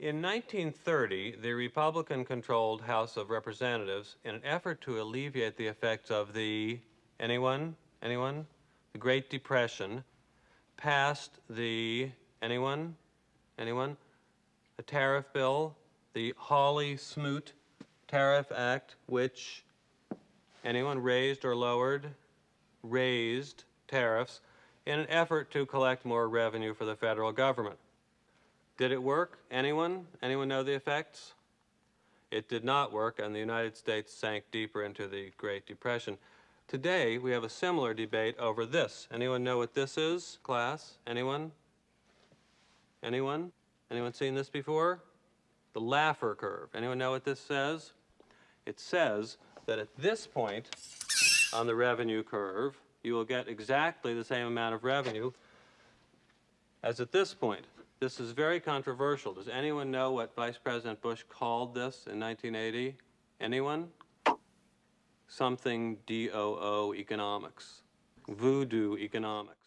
In 1930, the Republican-controlled House of Representatives, in an effort to alleviate the effects of the, anyone? The Great Depression, passed the, anyone? A tariff bill, the Hawley-Smoot Tariff Act, which, anyone, raised or lowered? Raised tariffs in an effort to collect more revenue for the federal government. Did it work? Anyone? Anyone know the effects? It did not work, and the United States sank deeper into the Great Depression. Today, we have a similar debate over this. Anyone know what this is, class? Anyone? Anyone? Anyone seen this before? The Laffer curve. Anyone know what this says? It says that at this point on the revenue curve, you will get exactly the same amount of revenue as at this point. This is very controversial. Does anyone know what Vice President Bush called this in 1980? Anyone? Something DOO economics. Voodoo economics.